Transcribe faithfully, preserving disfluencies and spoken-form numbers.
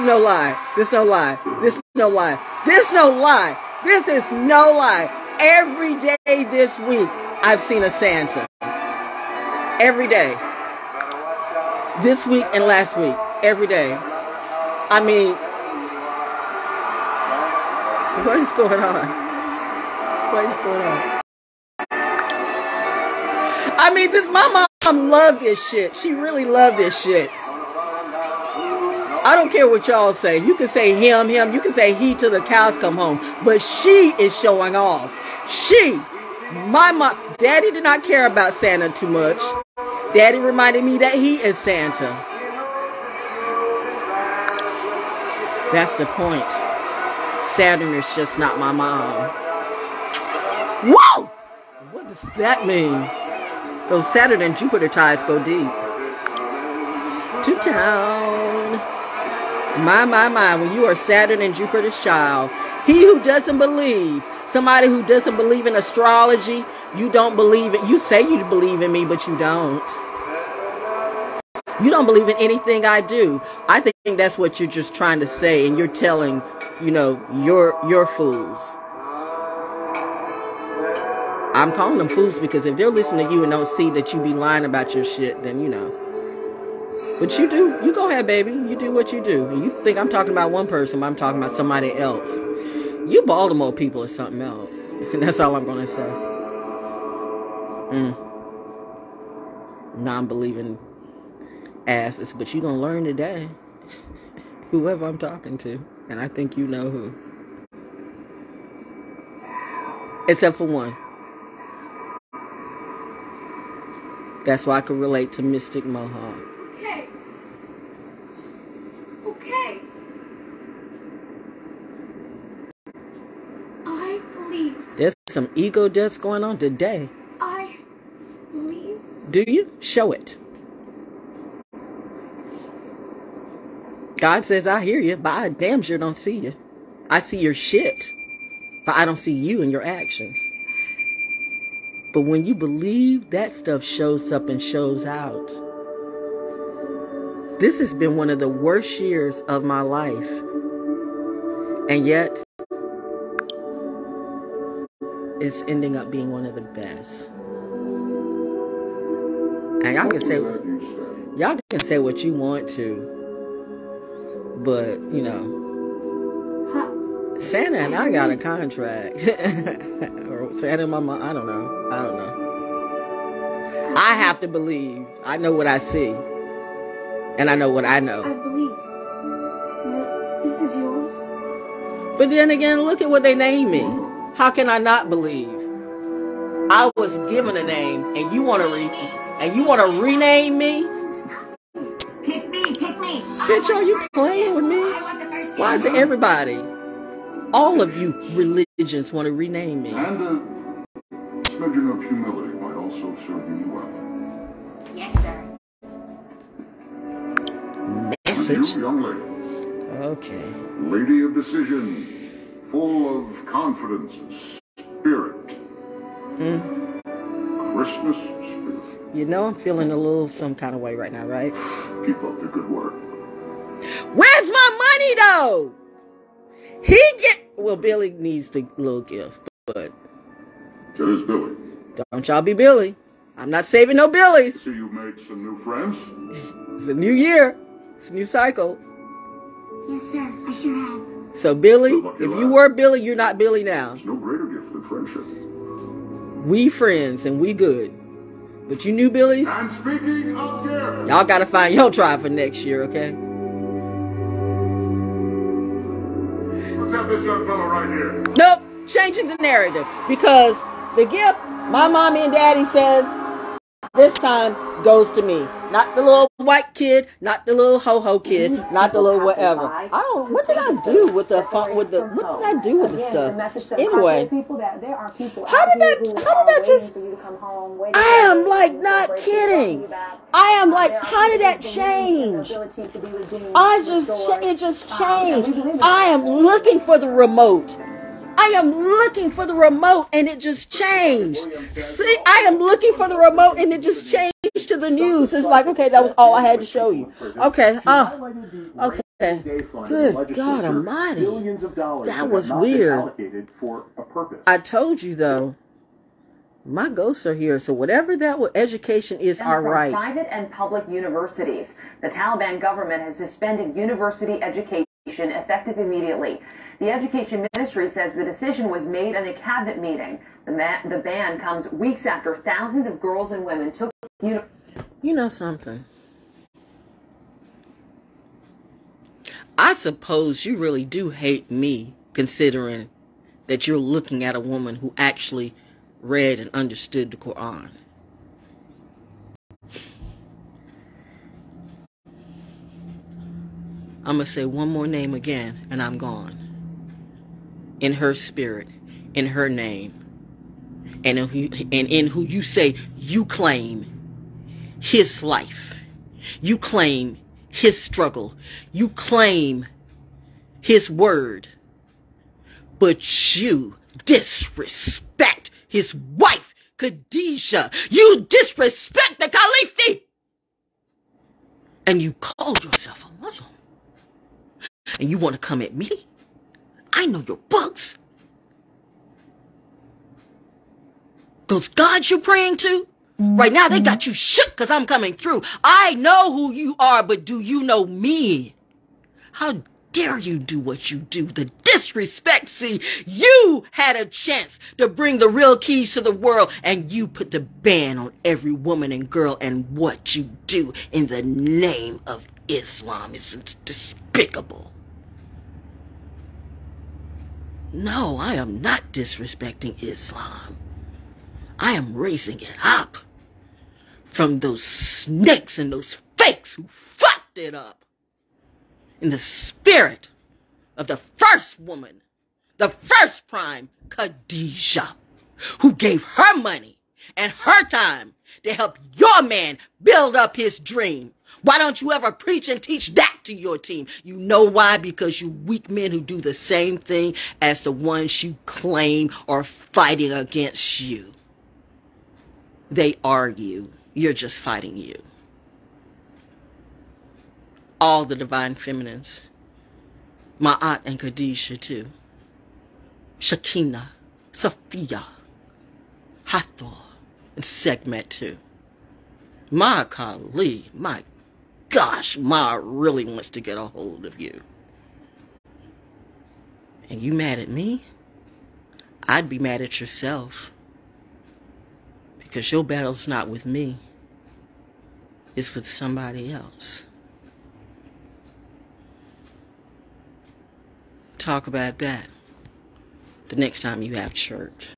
is no lie. This is no lie. This is no lie. This is no lie. This is no lie. Every day this week, I've seen a Santa. Every day. This week and last week. Every day. I mean, what is going on? What is going on? I mean, this my mom loved this shit. She really loved this shit. I don't care what y'all say. You can say him, him. You can say he till the cows come home. But she is showing off. She, my mom, Daddy did not care about Santa too much. Daddy reminded me that he is Santa. That's the point. Saturn is just not my mom. Whoa! What does that mean? Those Saturn and Jupiter ties go deep. To town. My, my, my, when you are Saturn and Jupiter's child, he who doesn't believe, somebody who doesn't believe in astrology, you don't believe it. You say you believe in me, but you don't. You don't believe in anything I do. I think that's what you're just trying to say, and you're telling, you know, you're, you're fools. I'm calling them fools because if they're listening to you and don't see that you be lying about your shit, then, you know. But you do, you go ahead, baby. You do what you do. And you think I'm talking about one person, but I'm talking about somebody else. You Baltimore people or something else. And that's all I'm going to say. Mm. Non-believing asses. But you're going to learn today. Whoever I'm talking to. And I think you know who. Except for one. That's why I could relate to Mystic Mohawk. Okay. Okay. I believe. There's some ego deaths going on today. I believe. Do you? Show it. God says, I hear you, but I damn sure don't see you. I see your shit, but I don't see you and your actions. But when you believe, that stuff shows up and shows out. This has been one of the worst years of my life. And yet, it's ending up being one of the best. And y'all can say, y'all can say what you want to. But, you know, Santa and I got a contract. Or Santa and my mom, I don't know. I don't know. I have to believe. I know what I see. And I know what I know. I believe that this is yours. But then again, look at what they named me. How can I not believe? I was given a name, and you want to re and you want to rename me? Pick me, pick me. Bitch, are you playing with me? Why is it everybody? All of you religions want to rename me. And a smidgen of humility might also serve you well. Yes, sir. Message. You, young lady. Okay. Lady of decision, full of confidence and spirit. Mm. Christmas spirit. You know I'm feeling a little some kind of way right now, right? Keep up the good work. Where's my money though? He get well. Billy needs the little gift, but it is Billy. Don't y'all be Billy. I'm not saving no Billies. So you made some new friends. It's a new year. It's a new cycle. Yes, sir. I sure have. So, Billy, if you were Billy, you're not Billy now. There's no greater gift than friendship. We friends and we good. But you knew Billy's? I'm speaking up there. Y'all got to find your tribe for next year, okay? Let's have this young fellow right here. Nope. Changing the narrative. Because the gift my mommy and daddy says this time goes to me. Not the little white kid, not the little ho-ho kid, not the little whatever. I don't, what did I do with the fun, with the, what did I do with the stuff? Anyway, how did that, how did that just, I am like not kidding. I am like, how did that change? I just, it just changed. I am looking for the remote. I am looking for the remote and it just changed. See, I am looking for the remote and it just changed to the news. It's like, okay, that was all I had to show you. Okay, uh, okay, Day fund Good the God Almighty! Billions of dollars that, that was have not weird. Been allocated for a purpose. I told you though, my ghosts are here. So whatever that was, education is our right. Private and public universities. The Taliban government has suspended university education effective immediately. The education ministry says the decision was made in a cabinet meeting. The ma the ban comes weeks after thousands of girls and women took. You know something. I suppose you really do hate me, considering that you're looking at a woman who actually read and understood the Quran. I'm going to say one more name again, and I'm gone. In her spirit, in her name, and in who, and in who you say you claim his life. You claim his struggle. You claim his word, but you disrespect his wife, Khadijah. You disrespect the Khalifi, and you call yourself a Muslim, and you want to come at me? I know your bugs. Those gods you're praying to? Right now, they got you shook because I'm coming through. I know who you are, but do you know me? How dare you do what you do? The disrespect, see, you had a chance to bring the real keys to the world, and you put the ban on every woman and girl and what you do in the name of Islam. It's despicable. No, I am not disrespecting Islam. I am raising it up. From those snakes and those fakes who fucked it up. In the spirit of the first woman, the first prime, Khadijah, who gave her money and her time to help your man build up his dream. Why don't you ever preach and teach that to your team? You know why? Because you weak men who do the same thing as the ones you claim are fighting against you. They are you. You're just fighting you. All the divine feminines. Ma'at and Khadijah too. Shekinah, Sophia, Hathor, and Sekhmet too. My Kali, my gosh, Ma really wants to get a hold of you. And you mad at me? I'd be mad at yourself. Because your battle's not with me. It's with somebody else. Talk about that the next time you have church.